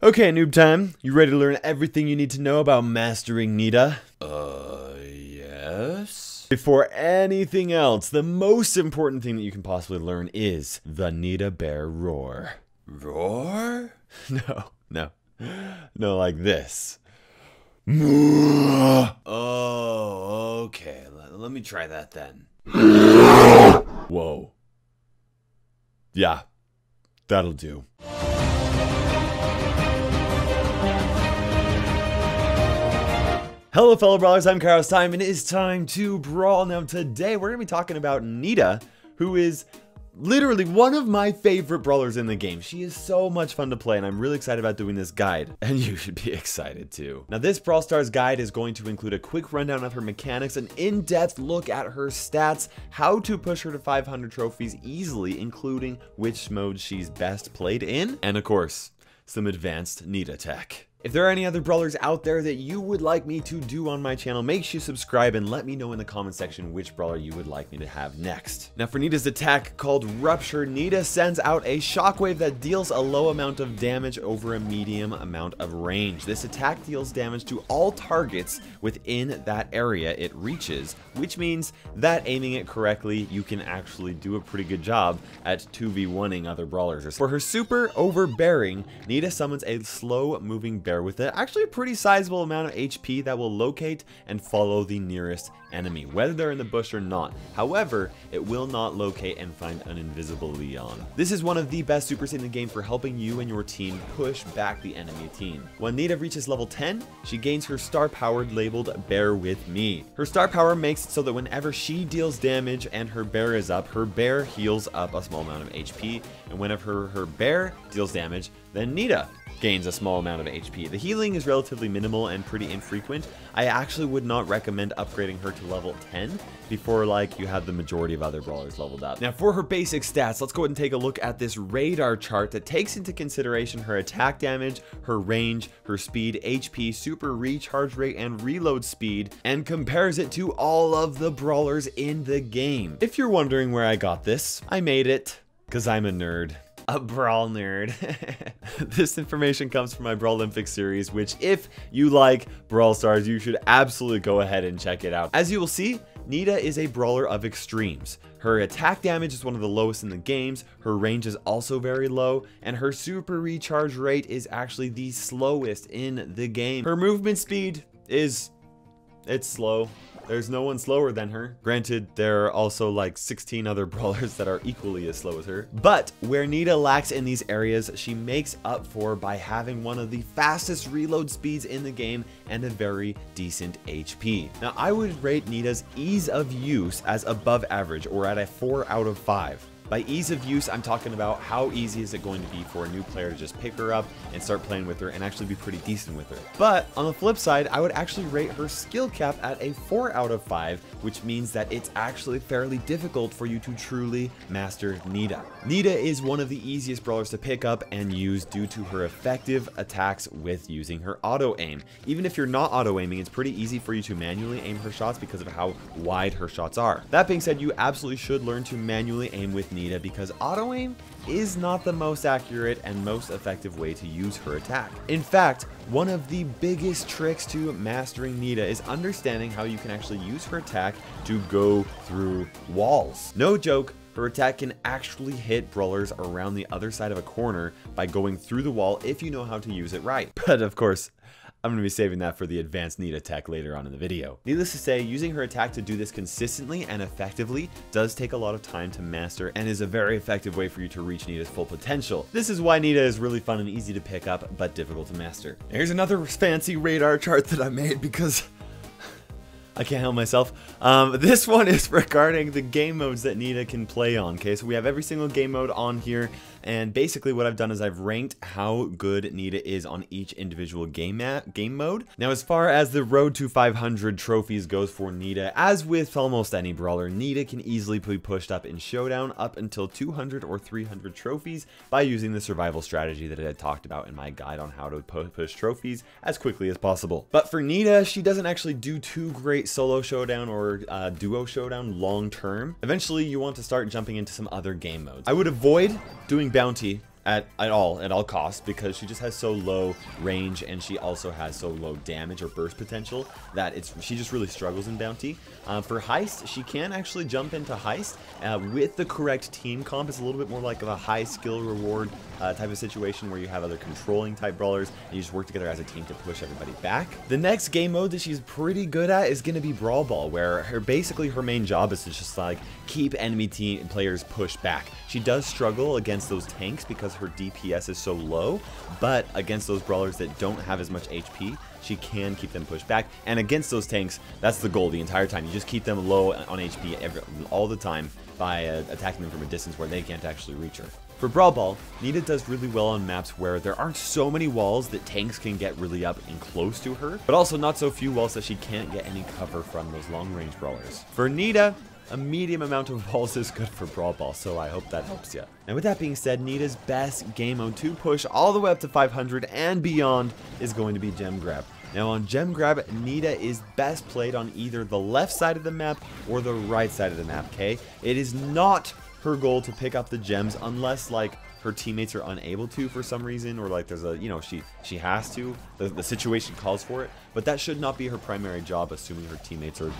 Okay, noob time, you ready to learn everything you need to know about mastering Nita? Yes? Before anything else, the most important thing that you can possibly learn is the Nita bear roar. Roar? No, like this. Oh, okay, let me try that then. Whoa. Yeah, that'll do. Hello fellow brawlers, I'm KairosTime, and it is time to brawl. Now today we're going to be talking about Nita, who is literally one of my favorite brawlers in the game. She is so much fun to play, and I'm really excited about doing this guide. And you should be excited too. Now this Brawl Stars guide is going to include a quick rundown of her mechanics, an in-depth look at her stats, how to push her to 500 trophies easily, including which mode she's best played in, and of course, some advanced Nita tech. If there are any other brawlers out there that you would like me to do on my channel, make sure you subscribe and let me know in the comment section which brawler you would like me to have next. Now for Nita's attack called Rupture, Nita sends out a shockwave that deals a low amount of damage over a medium amount of range. This attack deals damage to all targets within that area it reaches, which means that aiming it correctly, you can actually do a pretty good job at 2v1ing other brawlers. For her super overbearing, Nita summons a slow moving bear with it, actually a pretty sizable amount of HP that will locate and follow the nearest enemy, whether they're in the bush or not. However, it will not locate and find an invisible Leon. This is one of the best supers in the game for helping you and your team push back the enemy team. When Nita reaches level 10, she gains her star power labeled Bear With Me. Her star power makes it so that whenever she deals damage and her bear is up, her bear heals up a small amount of HP, and whenever her bear deals damage, then Nita gains a small amount of HP. The healing is relatively minimal and pretty infrequent. I actually would not recommend upgrading her to level 10 before you have the majority of other brawlers leveled up. Now for her basic stats, let's go ahead and take a look at this radar chart that takes into consideration her attack damage, her range, her speed, HP, super recharge rate, and reload speed, and compares it to all of the brawlers in the game. If you're wondering where I got this, I made it because I'm a nerd. A brawl nerd. This information comes from my Brawllympic series, which if you like Brawl Stars, you should absolutely go ahead and check it out. As you will see, Nita is a brawler of extremes. Her attack damage is one of the lowest in the games, her range is also very low, and her super recharge rate is actually the slowest in the game. Her movement speed is... it's slow. There's no one slower than her. Granted, there are also 16 other brawlers that are equally as slow as her. But where Nita lacks in these areas, she makes up for by having one of the fastest reload speeds in the game and a very decent HP. Now, I would rate Nita's ease of use as above average or at a 4 out of 5. By ease of use, I'm talking about how easy is it going to be for a new player to just pick her up and start playing with her and actually be pretty decent with her. But on the flip side, I would actually rate her skill cap at a 4 out of 5, which means that it's actually fairly difficult for you to truly master Nita. Nita is one of the easiest brawlers to pick up and use due to her effective attacks with using her auto aim. Even if you're not auto aiming, it's pretty easy for you to manually aim her shots because of how wide her shots are. That being said, you absolutely should learn to manually aim with Nita because auto aim is not the most accurate and most effective way to use her attack. In fact, one of the biggest tricks to mastering Nita is understanding how you can actually use her attack to go through walls. No joke, her attack can actually hit brawlers around the other side of a corner by going through the wall if you know how to use it right. But of course, I'm going to be saving that for the advanced Nita tech later on in the video. Needless to say, using her attack to do this consistently and effectively does take a lot of time to master and is a very effective way for you to reach Nita's full potential. This is why Nita is really fun and easy to pick up, but difficult to master. Here's another fancy radar chart that I made because I can't help myself. This one is regarding the game modes that Nita can play on. Okay, so we have every single game mode on here, and basically what I've done is I've ranked how good Nita is on each individual game mode. Now, as far as the road to 500 trophies goes for Nita, as with almost any brawler, Nita can easily be pushed up in Showdown up until 200 or 300 trophies by using the survival strategy that I had talked about in my guide on how to push trophies as quickly as possible. But for Nita, she doesn't actually do too great solo showdown or duo showdown long term. Eventually you want to start jumping into some other game modes. I would avoid doing bounty at all costs, because she just has so low range and she also has so low damage or burst potential that she just really struggles in bounty. For heist, she can actually jump into heist with the correct team comp. It's a little bit more like of a high skill reward type of situation where you have other controlling type brawlers and you just work together as a team to push everybody back. The next game mode that she's pretty good at is going to be Brawl Ball, where basically her main job is to just like keep enemy team players pushed back. She does struggle against those tanks because her DPS is so low, but against those brawlers that don't have as much HP, she can keep them pushed back. And against those tanks, that's the goal the entire time. You just keep them low on HP all the time by attacking them from a distance where they can't actually reach her. For Brawl Ball, Nita does really well on maps where there aren't so many walls that tanks can get really up and close to her, but also not so few walls that she can't get any cover from those long-range brawlers. For Nita, a medium amount of walls is good for Brawl Ball, so I hope that helps you. And with that being said, Nita's best game mode to push all the way up to 500 and beyond is going to be Gem Grab. Now on Gem Grab, Nita is best played on either the left side of the map or the right side of the map, okay? It is not her goal to pick up the gems unless like her teammates are unable to for some reason, or like there's a, you know, she has to, the situation calls for it, but that should not be her primary job, assuming her teammates are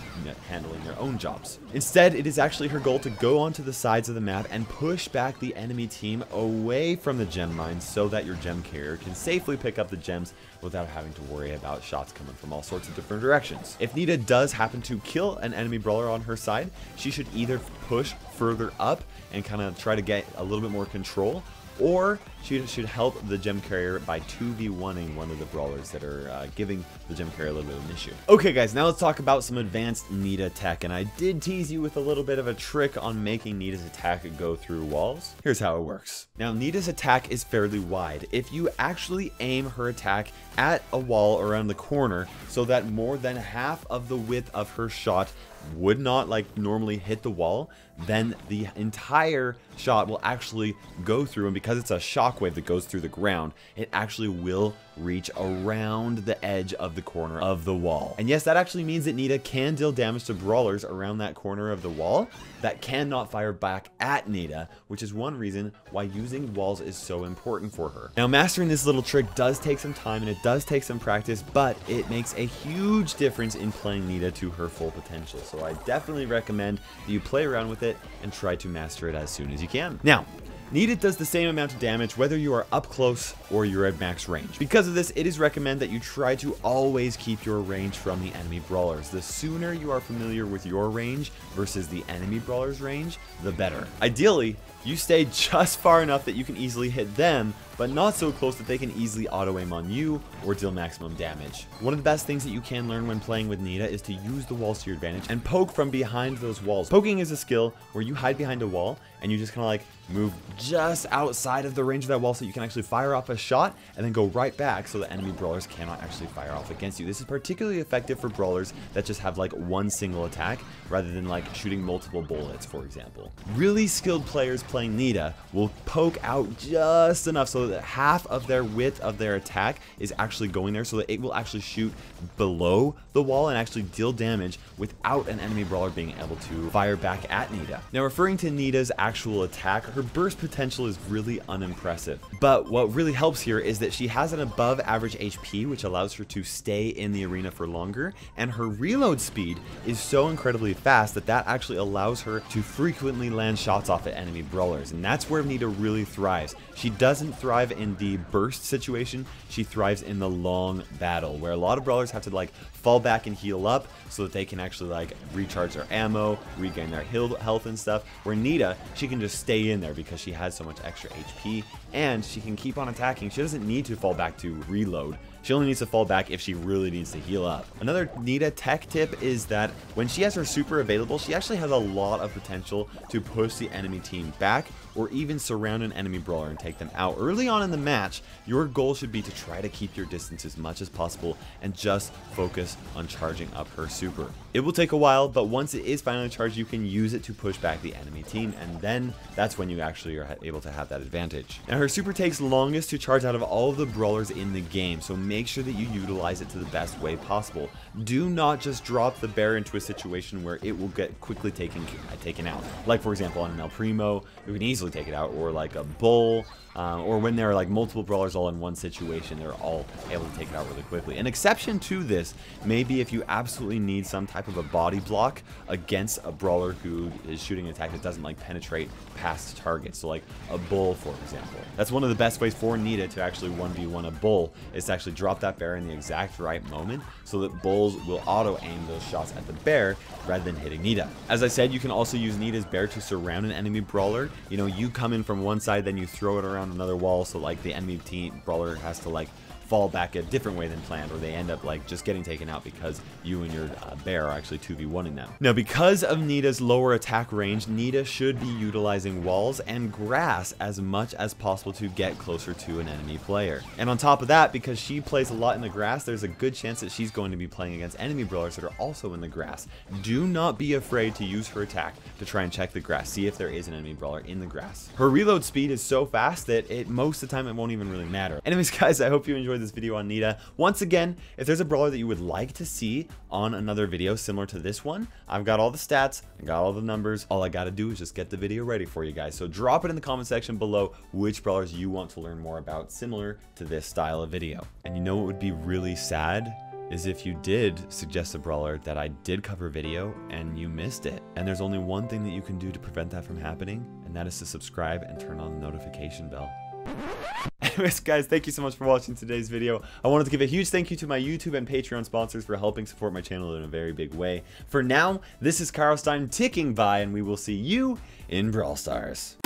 handling their own jobs. Instead, it is actually her goal to go onto the sides of the map and push back the enemy team away from the gem mines so that your gem carrier can safely pick up the gems without having to worry about shots coming from all sorts of different directions. If Nita does happen to kill an enemy brawler on her side, she should either push further up and kind of try to get a little bit more control, or she should help the gem carrier by 2v1ing one of the brawlers that are giving the gem carrier a little bit of an issue. Okay guys, now let's talk about some advanced Nita tech, and I did tease you with a little bit of a trick on making Nita's attack go through walls. Here's how it works. Now Nita's attack is fairly wide. If you actually aim her attack at a wall around the corner so that more than half of the width of her shot would not like normally hit the wall, then the entire shot will actually go through, and because it's a shockwave that goes through the ground, it actually will reach around the edge of the corner of the wall. And yes, that actually means that Nita can deal damage to brawlers around that corner of the wall that cannot fire back at Nita, which is one reason why using walls is so important for her. Now, mastering this little trick does take some time and it does take some practice, but it makes a huge difference in playing Nita to her full potential. So I definitely recommend that you play around with it and try to master it as soon as you can. Now, Nita does the same amount of damage whether you are up close or you're at max range. Because of this, it is recommended that you try to always keep your range from the enemy brawlers. The sooner you are familiar with your range versus the enemy brawler's range, the better. Ideally, you stay just far enough that you can easily hit them, but not so close that they can easily auto-aim on you or deal maximum damage. One of the best things that you can learn when playing with Nita is to use the walls to your advantage and poke from behind those walls. Poking is a skill where you hide behind a wall and you just kind of like move just outside of the range of that wall so you can actually fire off a shot and then go right back so the enemy brawlers cannot actually fire off against you. This is particularly effective for brawlers that just have like one single attack rather than like shooting multiple bullets, for example. Really skilled players playing Nita will poke out just enough so that half of their width of their attack is actually going there so that it will actually shoot below the wall and actually deal damage without an enemy brawler being able to fire back at Nita. Now, referring to Nita's actual attack, her burst potential is really unimpressive, but what really helps here is that she has an above average HP, which allows her to stay in the arena for longer, and her reload speed is so incredibly fast that that actually allows her to frequently land shots off at enemy brawlers, and that's where Nita really thrives. She doesn't thrive in the burst situation, she thrives in the long battle, where a lot of brawlers have to like fall back and heal up so that they can actually like recharge their ammo, regain their health and stuff, where Nita, she can just stay in there because she has so much extra HP and she can keep on attacking. She doesn't need to fall back to reload. She only needs to fall back if she really needs to heal up. Another Nita tech tip is that when she has her super available, she actually has a lot of potential to push the enemy team back or even surround an enemy brawler and take them out. Early on in the match, your goal should be to try to keep your distance as much as possible and just focus on charging up her super. It will take a while, but once it is finally charged, you can use it to push back the enemy team, and then that's when you actually are able to have that advantage. Now, her super takes longest to charge out of all of the brawlers in the game, so make sure that you utilize it to the best way possible. Do not just drop the bear into a situation where it will get quickly taken out. Like for example on an El Primo, you can easily take it out, or like a bull, or when there are like multiple brawlers all in one situation, they're all able to take it out really quickly. An exception to this may be if you absolutely need some type of a body block against a brawler who is shooting an attack that doesn't like penetrate past targets, so like a bull for example. That's one of the best ways for Nita to actually 1v1 a bull, is to actually drop that bear in the exact right moment so that bulls will auto aim those shots at the bear rather than hitting Nita. As I said, you can also use Nita's bear to surround an enemy brawler. You know, you come in from one side, then you throw it around another wall, so like the enemy team brawler has to like fall back a different way than planned, or they end up like just getting taken out because you and your bear are actually 2v1ing them. Now, because of Nita's lower attack range, Nita should be utilizing walls and grass as much as possible to get closer to an enemy player. And on top of that, because she plays a lot in the grass, there's a good chance that she's going to be playing against enemy brawlers that are also in the grass. Do not be afraid to use her attack to try and check the grass, see if there is an enemy brawler in the grass. Her reload speed is so fast that most of the time it won't even really matter. Anyways guys, I hope you enjoyed this video on Nita. Once again, if there's a brawler that you would like to see on another video similar to this one, I've got all the stats, I got all the numbers. All I gotta do is just get the video ready for you guys. So drop it in the comment section below which brawlers you want to learn more about similar to this style of video. And you know what would be really sad is if you did suggest a brawler that I did cover video and you missed it. And there's only one thing that you can do to prevent that from happening, and that is to subscribe and turn on the notification bell. Anyways guys, thank you so much for watching today's video. I wanted to give a huge thank you to my YouTube and Patreon sponsors for helping support my channel in a very big way. For now, this is KairosTime ticking by, and we will see you in Brawl Stars.